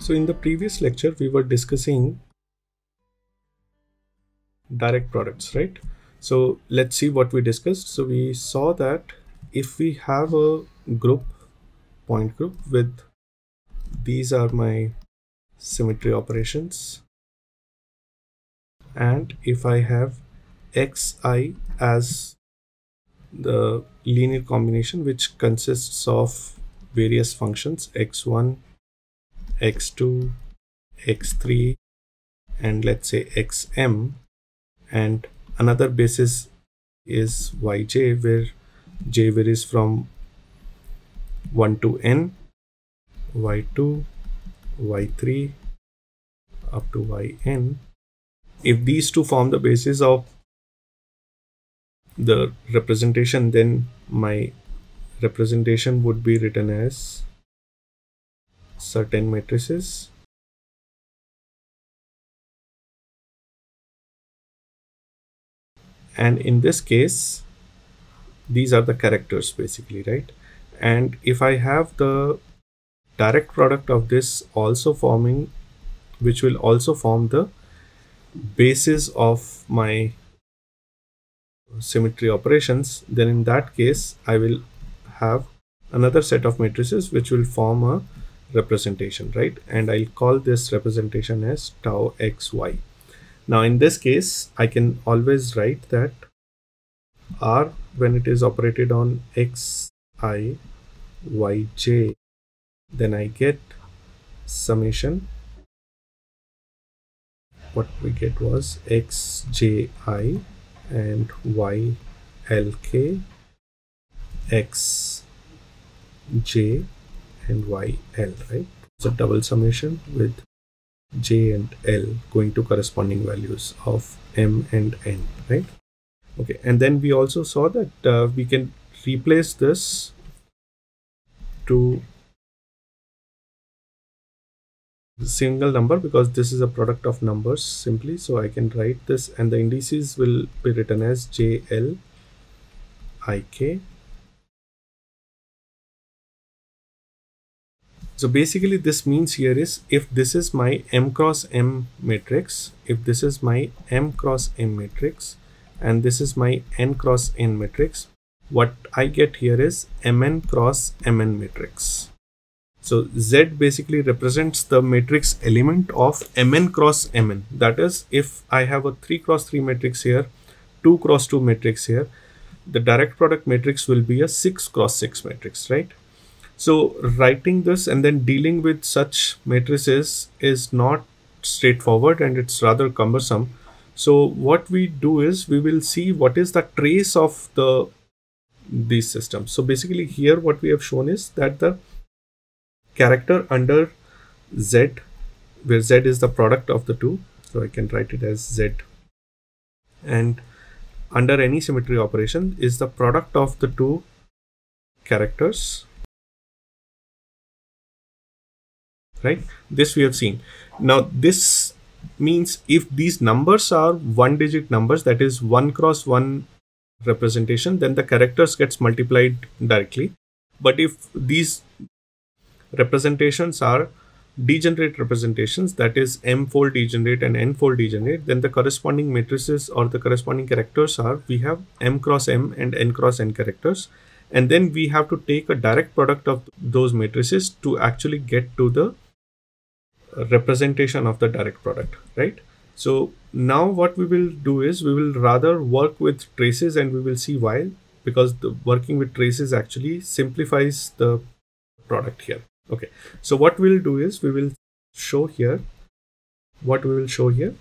So in the previous lecture, we were discussing direct products, right? So let's see what we discussed. So we saw that if we have a group, point group with these are my symmetry operations, and if I have xi as the linear combination which consists of various functions x1, x2, x3, and let's say xm, and another basis is yj where j varies from 1 to n, y2, y3 up to yn. If these two form the basis of the representation, then my representation would be written as certain matrices and in this case these are the characters basically, right? And if I have the direct product of this also forming, which will also form the basis of my symmetry operations, then in that case I will have another set of matrices which will form a representation, right? And I'll call this representation as tau xy. Now in this case I can always write that R, when it is operated on xi yj, then I get summation. What we get was xji and ylk, xj and yl, right? So double summation with j and l going to corresponding values of m and n, right? Okay, and then we also saw that we can replace this to single number because this is a product of numbers simply. So I can write this and the indices will be written as JL, IK. So basically this means here is if this is my M cross M matrix, if this is my M cross M matrix and this is my N cross N matrix, what I get here is MN cross MN matrix. So Z basically represents the matrix element of MN cross MN. That is, if I have a 3 cross 3 matrix here, 2 cross 2 matrix here, the direct product matrix will be a 6 cross 6 matrix, right? So writing this and then dealing with such matrices is not straightforward and it's rather cumbersome. So what we do is we will see what is the trace of these systems. So basically here what we have shown is that the character under Z, where Z is the product of the two, so I can write it as Z, and under any symmetry operation is the product of the two characters, right? This we have seen. Now this means if these numbers are one digit numbers, that is 1 cross 1 representation, then the characters gets multiplied directly. But if these representations are degenerate representations, that is m fold degenerate and n fold degenerate, then the corresponding matrices or the corresponding characters are, we have m cross m and n cross n characters, and then we have to take a direct product of those matrices to actually get to the representation of the direct product, right? So now what we will do is we will rather work with traces, and we will see why, because the working with traces actually simplifies the product here. Okay, so what we'll do is we will show here, what we will show here,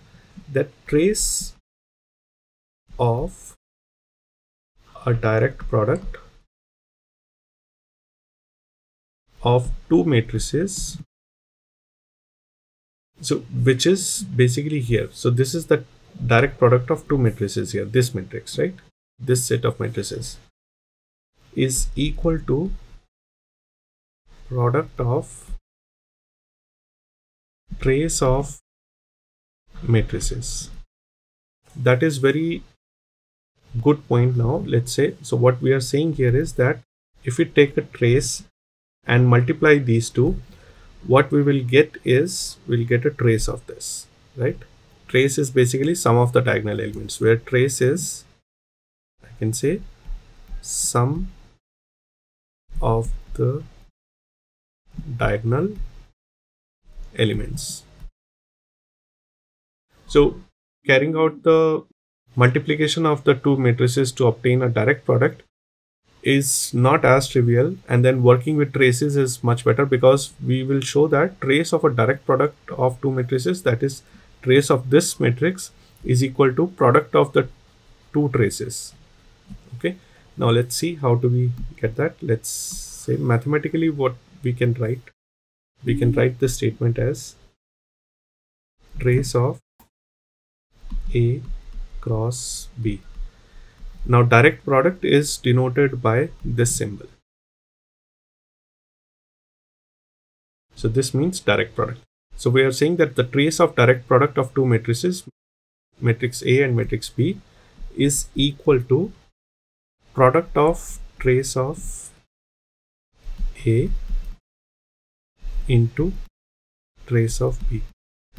that trace of a direct product of two matrices, so which is basically here. So this is the direct product of two matrices here, this matrix, right? This set of matrices is equal to product of trace of matrices. That is very good point. Now let's say, so what we are saying here is that if we take a trace and multiply these two, what we will get is we'll get a trace of this, right? Trace is basically sum of the diagonal elements, where trace is, I can say, sum of the diagonal elements. So carrying out the multiplication of the two matrices to obtain a direct product is not as trivial, and then working with traces is much better, because we will show that trace of a direct product of two matrices, that is trace of this matrix, is equal to product of the two traces. Okay, now let's see how do we get that. Let's say mathematically what we can write. We can write this statement as trace of A cross B. Now direct product is denoted by this symbol. So this means direct product. So we are saying that the trace of direct product of two matrices, matrix A and matrix B, is equal to product of trace of A into trace of B.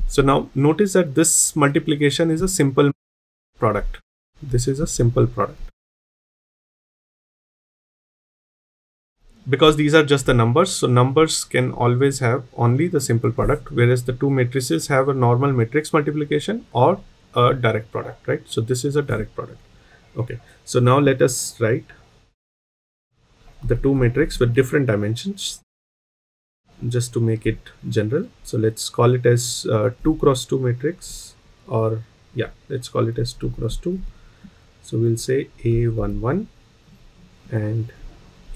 So now notice that this multiplication is a simple product. This is a simple product, because these are just the numbers. So numbers can always have only the simple product, whereas the two matrices have a normal matrix multiplication or a direct product, right? So this is a direct product. Okay, so now let us write the two matrices with different dimensions just to make it general. So let's call it as 2 cross 2 matrix, or yeah, let's call it as 2 cross 2. So we'll say A11 and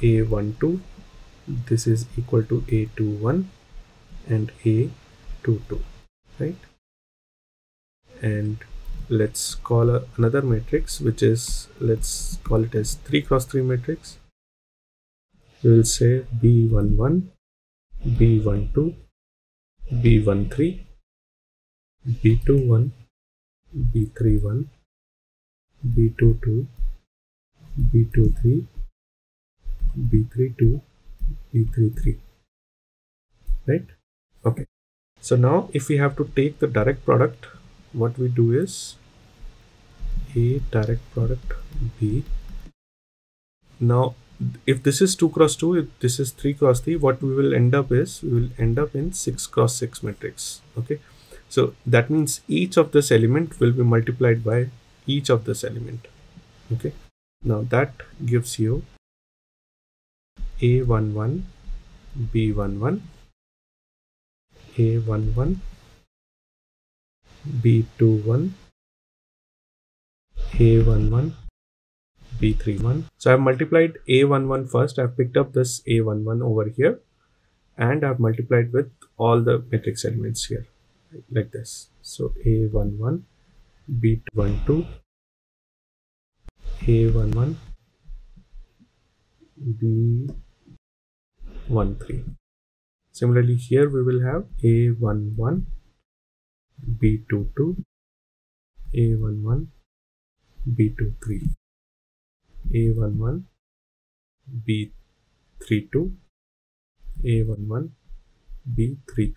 A12. This is equal to A21 and A22, right? And let's call another matrix, which is, let's call it as 3 cross 3 matrix. We'll say B11, B12, B13, B21, B31, B22, B23, B32, B33, right? Okay, so now if we have to take the direct product, what we do is A direct product B. Now if this is 2 cross 2, if this is 3 cross 3, what we will end up is we will end up in 6 cross 6 matrix. Okay, so that means each of this element will be multiplied by each of this element. Okay, now that gives you A11, B11, A11, B21, A11, B31. So I've multiplied A11 first. I've picked up this A11 over here, and I've multiplied with all the matrix elements here, like this. So A11, B12, A11, B13. Similarly, here we will have A11, B22, A11, B23, A11, B32, A11, B33.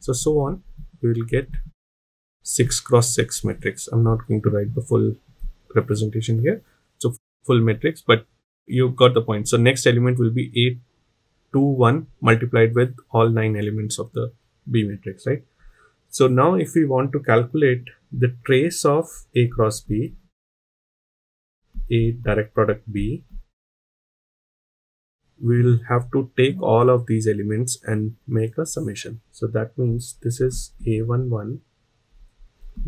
So on, we will get 6 cross 6 matrix. I'm not going to write the full representation here, so full matrix, but you got the point. So next element will be A21 multiplied with all 9 elements of the B matrix, right? So now if we want to calculate the trace of A cross B, A direct product B, we will have to take all of these elements and make a summation. So that means this is A11,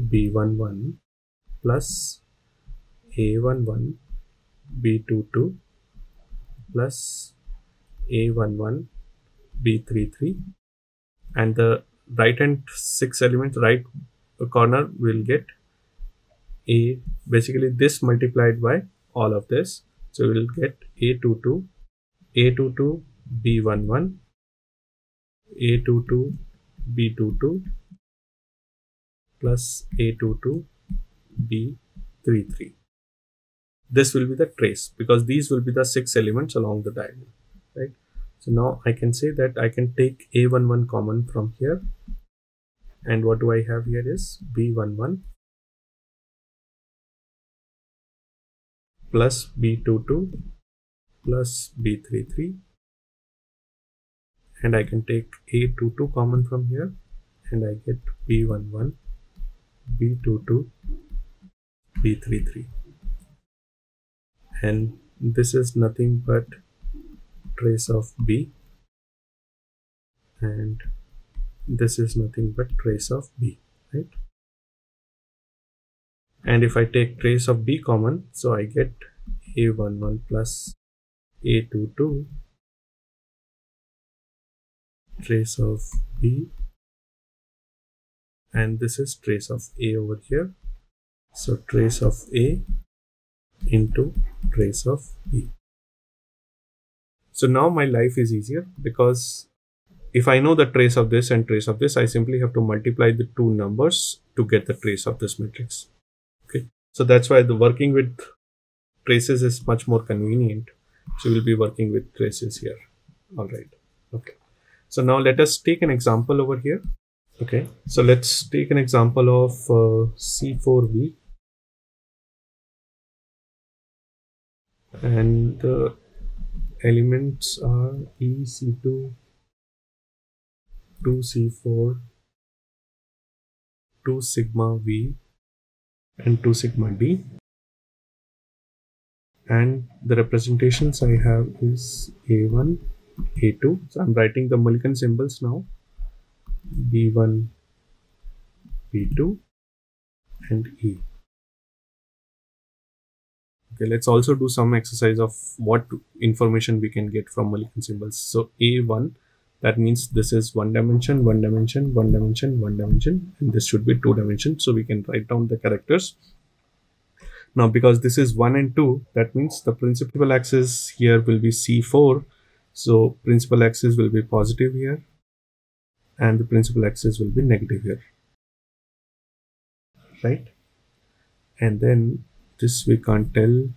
B11 plus A11, B22 plus A11, B33, and the right hand 6 element right corner will get A, basically this multiplied by all of this. So we will get A22, A22, B11, A22, B22 plus A22, B33. This will be the trace, because these will be the 6 elements along the diagonal, right? So now I can say that I can take A11 common from here, and what do I have here is B11 plus B22 plus B33, and I can take A22 common from here and I get B11, B22, B33, and this is nothing but trace of B, and this is nothing but trace of B, right? And if I take trace of B common, so I get A11 plus A22 trace of B, and this is trace of A over here, so trace of A into trace of B. So now my life is easier, because if I know the trace of this and trace of this, I simply have to multiply the two numbers to get the trace of this matrix. Okay, so that's why the working with traces is much more convenient. So we'll be working with traces here. All right. Okay. So now let us take an example over here. Okay. So let's take an example of C4v. And the elements are E, C2, 2C4, 2 sigma V and 2 sigma D, and the representations I have is A1, A2, so I'm writing the Mulliken symbols now, B1, B2 and E. Okay, let's also do some exercise of what information we can get from Mulliken symbols. So A1, that means this is one dimension, one dimension, one dimension, one dimension, and this should be two dimensions. So we can write down the characters. Now, because this is 1 and 2, that means the principal axis here will be C4. So principal axis will be positive here, and the principal axis will be negative here, right? And then this we can't tell.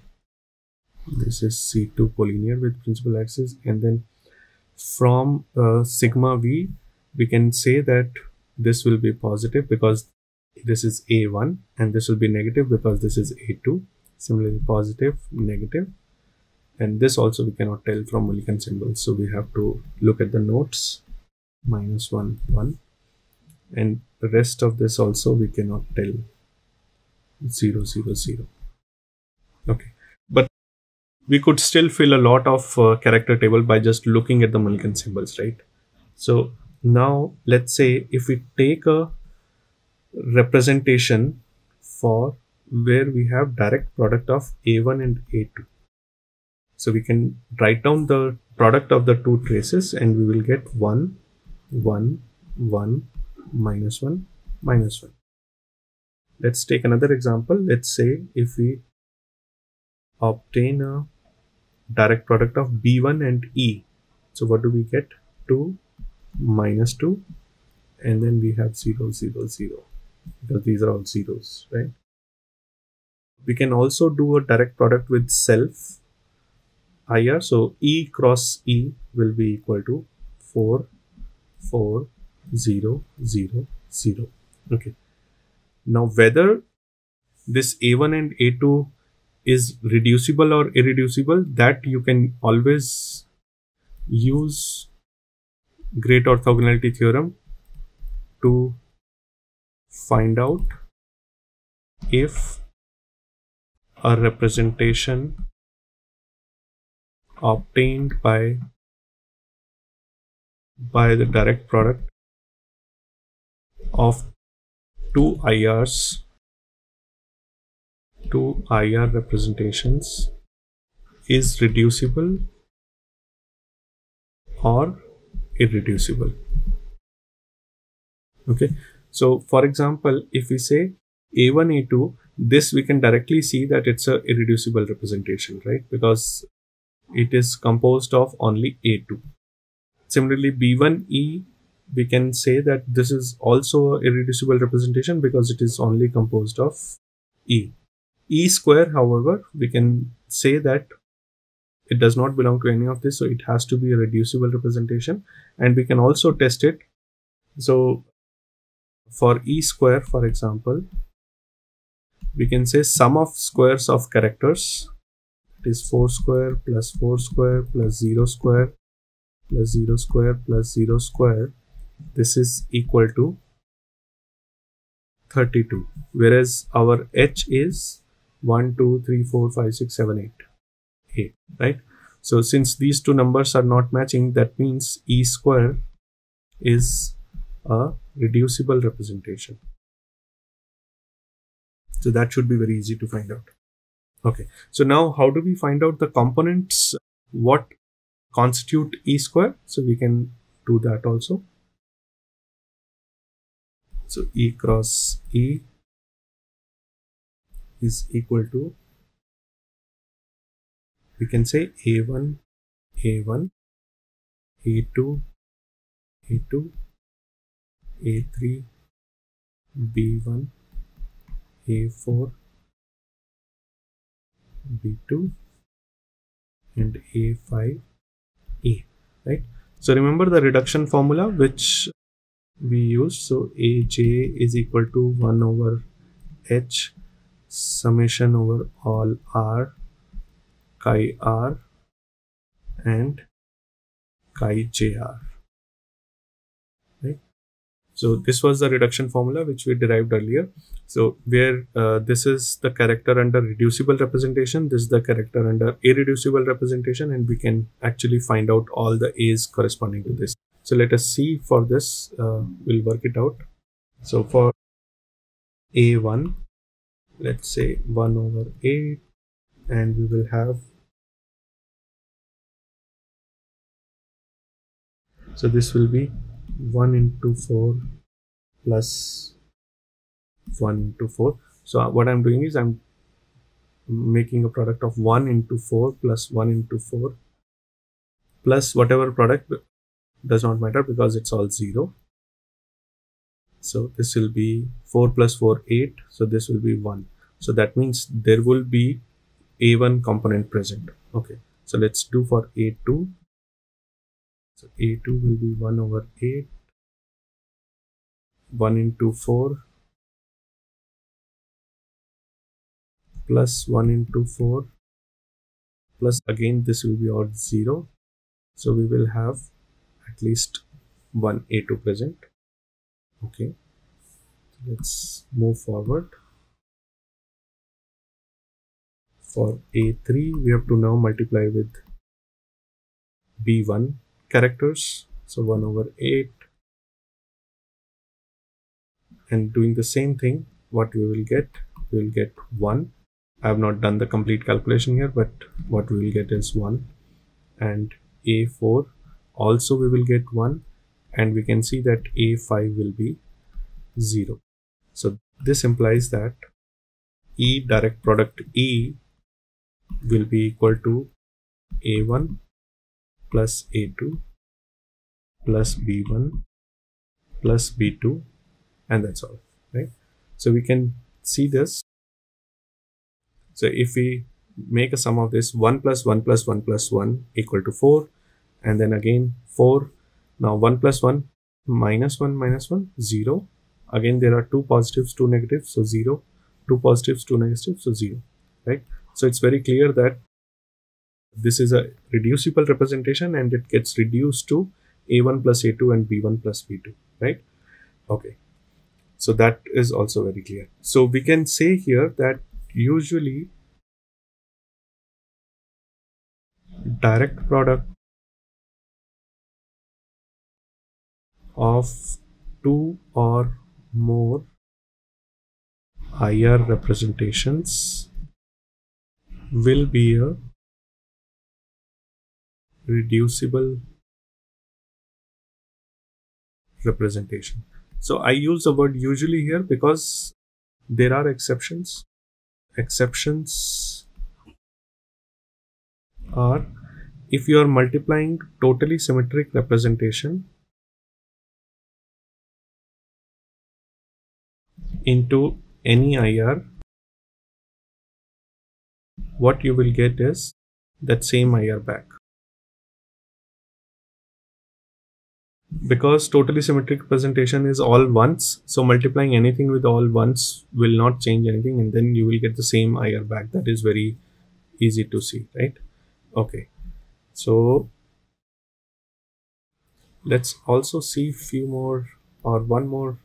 This is C2 collinear with principal axis, and then from sigma V we can say that this will be positive because this is A1, and this will be negative because this is A2. Similarly positive, negative, and this also we cannot tell from Mulliken symbols, so we have to look at the notes. -1, 1, and the rest of this also we cannot tell. 0, 0, 0. Okay, but we could still fill a lot of character table by just looking at the Mulliken symbols, right? So now let's say if we take a representation for where we have direct product of A1 and A2. So we can write down the product of the two traces and we will get 1, 1, 1, -1, -1. Let's take another example. Let's say if we obtain a direct product of B1 and E. So what do we get? 2, -2, and then we have 0, 0, 0, because these are all zeros, right? We can also do a direct product with self IR. So E cross E will be equal to 4, 4, 0, 0, 0. Okay. Now whether this A1 and A2 is reducible or irreducible, that you can always use great orthogonality theorem to find out if a representation obtained by the direct product of two IRs, two IR representations, is reducible or irreducible. Okay, so for example, if we say A1, A2, this we can directly see that it's a irreducible representation, right? Because it is composed of only A2. Similarly, B1, E, we can say that this is also an irreducible representation because it is only composed of E. E square, however, we can say that it does not belong to any of this, so it has to be a reducible representation. And we can also test it. So for e square, for example, we can say sum of squares of characters, it is 4 square plus 4 square plus 0 square plus 0 square plus 0 square, this is equal to 32, whereas our h is 1, 2, 3, 4, 5, 6, 7, 8, right? So since these two numbers are not matching, that means e square is a reducible representation. So that should be very easy to find out. Okay, so now how do we find out the components what constitute e square? So we can do that also. So e cross e is equal to, we can say a1, a1, a2, a2, a3, b1, a4, b2, and a5, a, right? So remember the reduction formula which we used. So aj is equal to 1 over h summation over all r chi r and chi jr, right? So this was the reduction formula which we derived earlier. So where this is the character under reducible representation, this is the character under irreducible representation, and we can actually find out all the a's corresponding to this. So let us see for this, we'll work it out. So for a1, let's say 1 over 8, and we will have, so this will be 1 into 4 plus 1 into 4. So what I'm doing is I'm making a product of 1 into 4 plus 1 into 4 plus whatever product, does not matter because it's all 0. So this will be 4 plus 4, 8. So this will be 1. So that means there will be A1 component present. Okay. So let's do for A2. So A2 will be 1 over 8, 1 into 4 plus 1 into 4 plus again this will be odd 0. So we will have at least one A2 present. Okay, so let's move forward. For A3 we have to now multiply with B1 characters, so 1 over 8, and doing the same thing, what we will get 1. I have not done the complete calculation here, but what we will get is 1. And A4 also we will get 1, and we can see that A5 will be 0. So this implies that E direct product E will be equal to A1 plus A2 plus B1 plus B2, and that's all, right? So we can see this. So if we make a sum of this, 1 plus 1 plus 1 plus 1 equal to 4, and then again 4, now 1 plus 1 minus 1 minus 1, 0. Again there are 2 positives, 2 negatives, so 0, 2 positives, 2 negatives, so 0, right? So it's very clear that this is a reducible representation, and it gets reduced to a1 plus a2 and b1 plus b2, right? Okay, so that is also very clear. So we can say here that usually direct product of two or more IR representations will be a reducible representation. So I use the word usually here because there are exceptions. Exceptions are if you are multiplying totally symmetric representation into any IR, what you will get is that same IR back. Because totally symmetric presentation is all ones, so multiplying anything with all ones will not change anything, and then you will get the same IR back. That is very easy to see, right? Okay, so let's also see few more or one more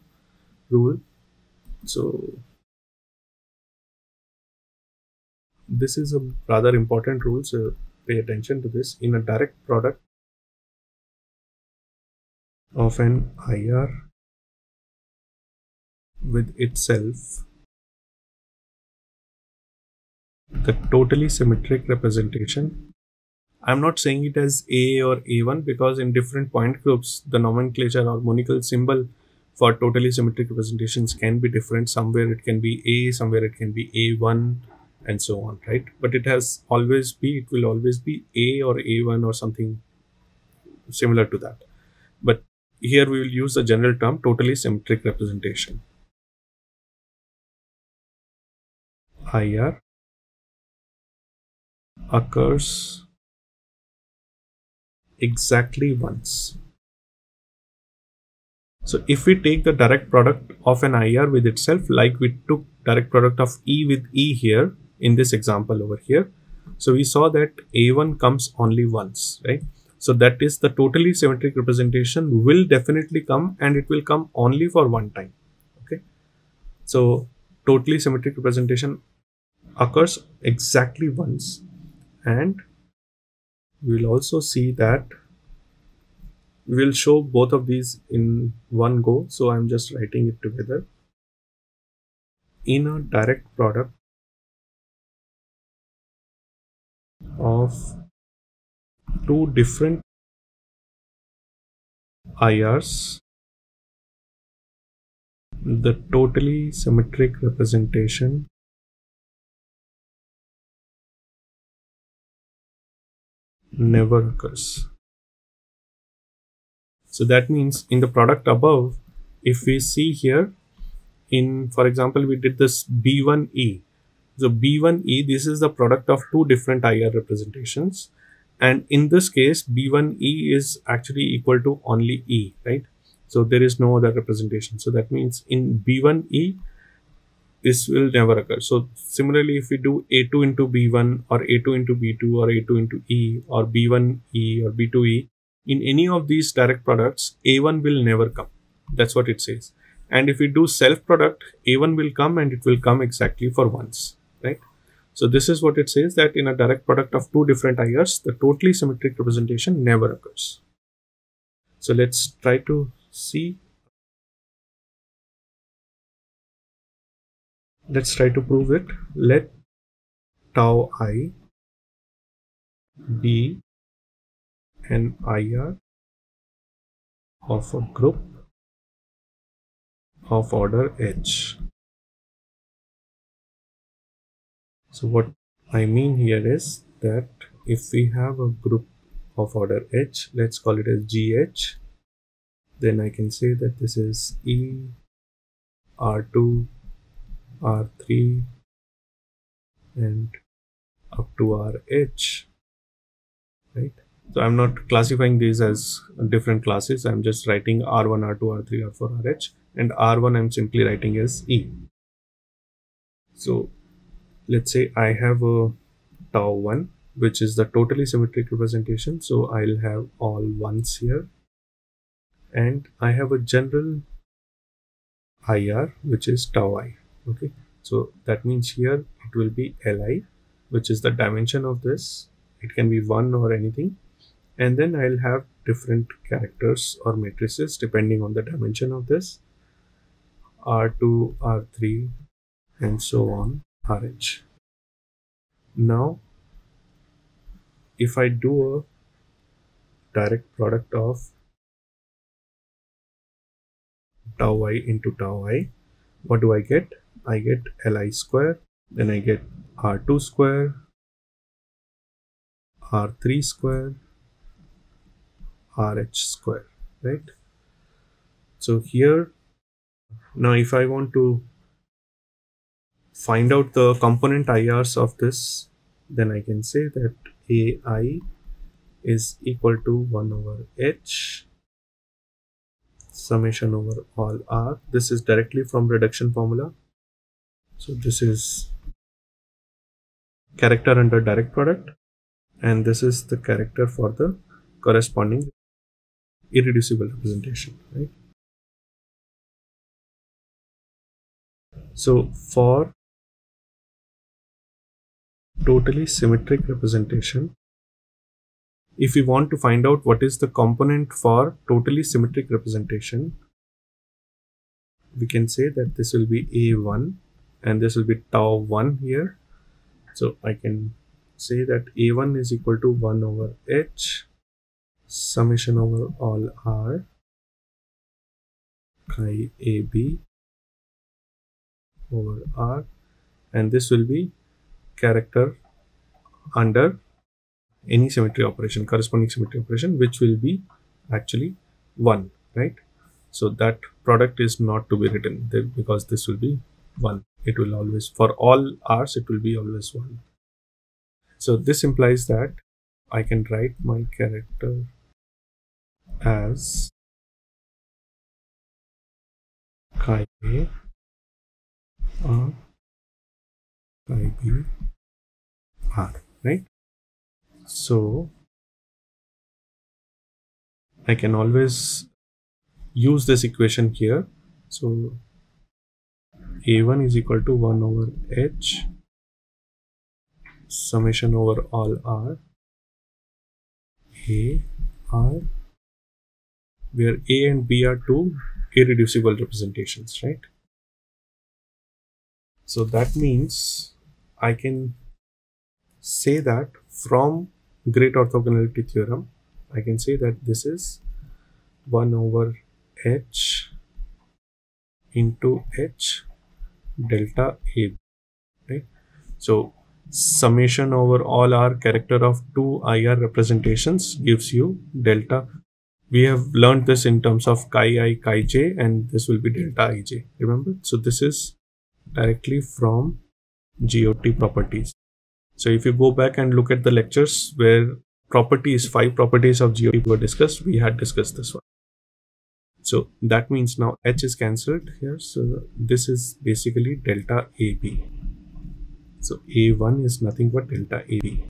rule. So this is a rather important rule, so pay attention to this. In a direct product of an IR with itself, the totally symmetric representation, I'm not saying it as A or A1 because in different point groups the nomenclature or monical symbol for totally symmetric representations can be different. Somewhere it can be A, somewhere it can be A1, and so on, right? But it will always be A or A1 or something similar to that. But here we will use the general term totally symmetric representation. IR occurs exactly once. So if we take the direct product of an IR with itself, like we took direct product of E with E here in this example over here. So we saw that A1 comes only once, right? So that is the totally symmetric representation will definitely come, and it will come only for one time. Okay. So totally symmetric representation occurs exactly once, and we'll also see that we'll show both of these in one go. So I'm just writing it together. In a direct product of two different IRs, the totally symmetric representation never occurs. So that means in the product above, if we see here, in, for example, we did this B1E. So B1E, this is the product of two different IR representations. And in this case, B1E is actually equal to only E, right? So there is no other representation. So that means in B1E, this will never occur. So similarly, if we do A2 into B1 or A2 into B2 or A2 into E or B1E or B2E, in any of these direct products, A1 will never come. That's what it says. And if we do self product, A1 will come, and it will come exactly for once, right? So this is what it says, that in a direct product of two different IRs, the totally symmetric representation never occurs. So let's try to see. Let's try to prove it. Let tau I be an IR of a group of order H. So what I mean here is that if we have a group of order H, let's call it as GH, then I can say that this is E, R2, R3, and up to RH, right? So I'm not classifying these as different classes. I'm just writing R1, R2, R3, R4, RH, and R1 I'm simply writing as E. So let's say I have a tau 1, which is the totally symmetric representation. So I'll have all ones here. And I have a general IR, which is tau I. Okay. So that means here it will be Li, which is the dimension of this. It can be 1 or anything. And then I'll have different characters or matrices depending on the dimension of this. R2, R3, and so on. RH. Now, if I do a direct product of tau I into tau I, what do I get? I get Li square, then I get R2 square, R3 square, RH square, right? So here, now if I want to find out the component IRs of this, then I can say that AI is equal to 1 over H summation over all R. This is directly from reduction formula. So this is character under direct product, and this is the character for the corresponding irreducible representation, right? So for totally symmetric representation, if we want to find out what is the component for totally symmetric representation, we can say that this will be A1 and this will be tau 1 here. So I can say that A1 is equal to 1 over H summation over all R chi AB over R, and this will be character under any symmetry operation, corresponding symmetry operation, which will be actually 1, right? So that product is not to be written there, because this will be 1. It will always, for all R's, it will be always 1. So this implies that I can write my character as chi A R chi B R, right? So I can always use this equation here. So A1 is equal to 1 over H summation over all R A R, where A and B are two irreducible representations, right? So that means I can say that from great orthogonality theorem, I can say that this is 1 over H into H delta A, right? So summation over all R character of two IR representations gives you delta. We have learned this in terms of chi I chi j, and this will be delta ij, remember? So this is directly from GOT properties. So if you go back and look at the lectures where properties, 5 properties of GOT were discussed, we had discussed this one. So that means now H is cancelled here. So this is basically delta AB. So A1 is nothing but delta AB.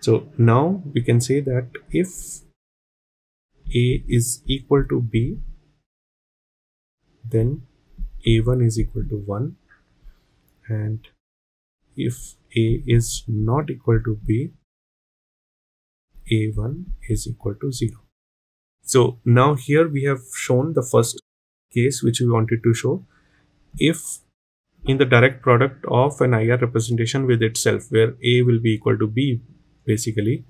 So now we can say that if A is equal to B, then A1 is equal to 1, and if A is not equal to B, A1 is equal to 0. So now here we have shown the first case which we wanted to show. If in the direct product of an IR representation with itself, where A will be equal to B basically.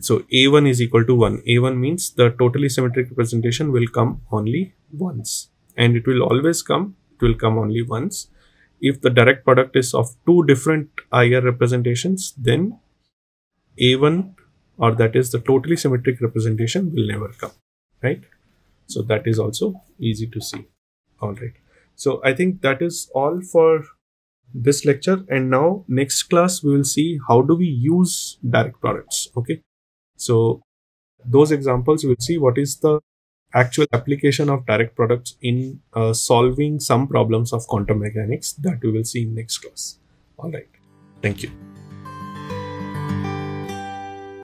So A1 is equal to 1. A1 means the totally symmetric representation will come only once, and it will always come, it will come only once. If the direct product is of two different IR representations, then A1, or that is the totally symmetric representation, will never come, right? So that is also easy to see. All right. So I think that is all for this lecture. And now next class, we will see how do we use direct products. Okay. So those examples, we'll see what is the actual application of direct products in solving some problems of quantum mechanics, that we will see in next class. All right. Thank you.